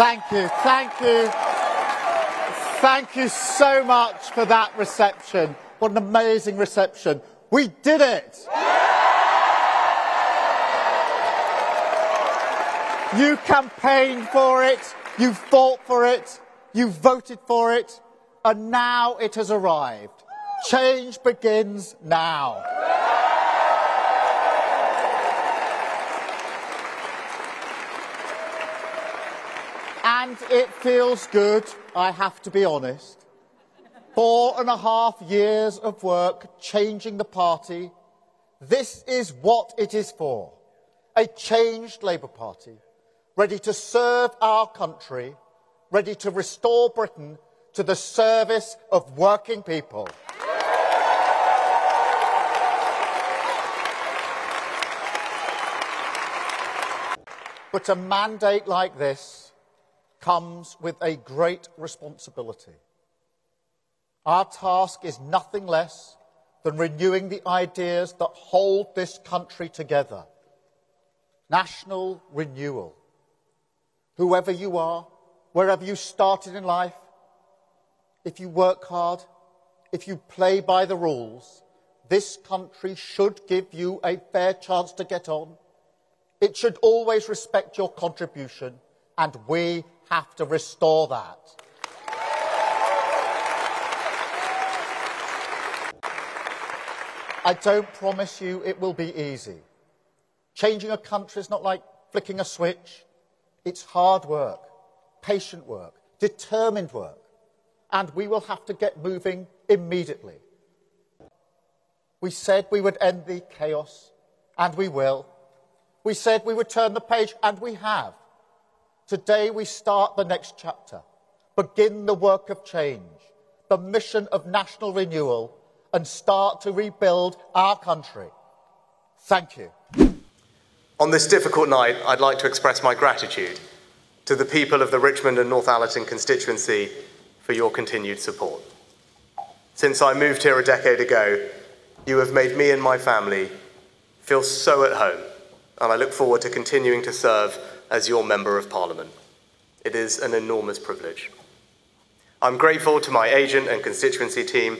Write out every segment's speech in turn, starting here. Thank you, thank you. Thank you so much for that reception. What an amazing reception. We did it! You campaigned for it, you fought for it, you voted for it, and now it has arrived. Change begins now. And it feels good, I have to be honest. 4.5 years of work changing the party. This is what it is for. A changed Labour Party, ready to serve our country, ready to restore Britain to the service of working people. But a mandate like this comes with a great responsibility. Our task is nothing less than renewing the ideas that hold this country together. National renewal. Whoever you are, wherever you started in life, if you work hard, if you play by the rules, this country should give you a fair chance to get on. It should always respect your contribution, and we have to restore that. I don't promise you it will be easy. Changing a country is not like flicking a switch. It's hard work, patient work, determined work, and we will have to get moving immediately. We said we would end the chaos, and we will. We said we would turn the page, and we have. Today we start the next chapter, begin the work of change, the mission of national renewal, and start to rebuild our country. Thank you. On this difficult night, I'd like to express my gratitude to the people of the Richmond and North Allerton constituency for your continued support. Since I moved here a decade ago, you have made me and my family feel so at home, and I look forward to continuing to serve as your Member of Parliament. It is an enormous privilege. I'm grateful to my agent and constituency team,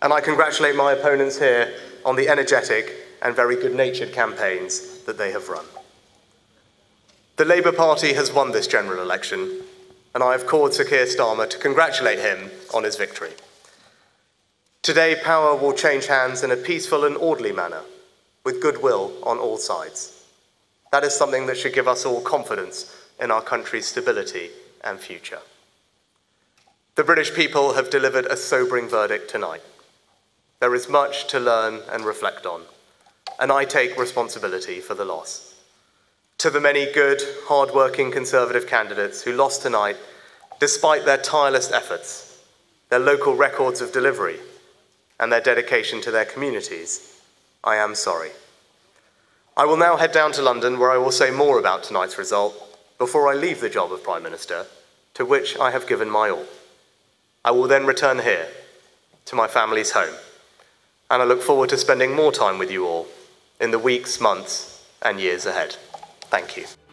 and I congratulate my opponents here on the energetic and very good-natured campaigns that they have run. The Labour Party has won this general election, and I have called Sir Keir Starmer to congratulate him on his victory. Today, power will change hands in a peaceful and orderly manner, with goodwill on all sides. That is something that should give us all confidence in our country's stability and future. The British people have delivered a sobering verdict tonight. There is much to learn and reflect on, and I take responsibility for the loss. To the many good, hard-working Conservative candidates who lost tonight, despite their tireless efforts, their local records of delivery, and their dedication to their communities, I am sorry. I will now head down to London, where I will say more about tonight's result, before I leave the job of Prime Minister, to which I have given my all. I will then return here, to my family's home, and I look forward to spending more time with you all in the weeks, months, and years ahead. Thank you.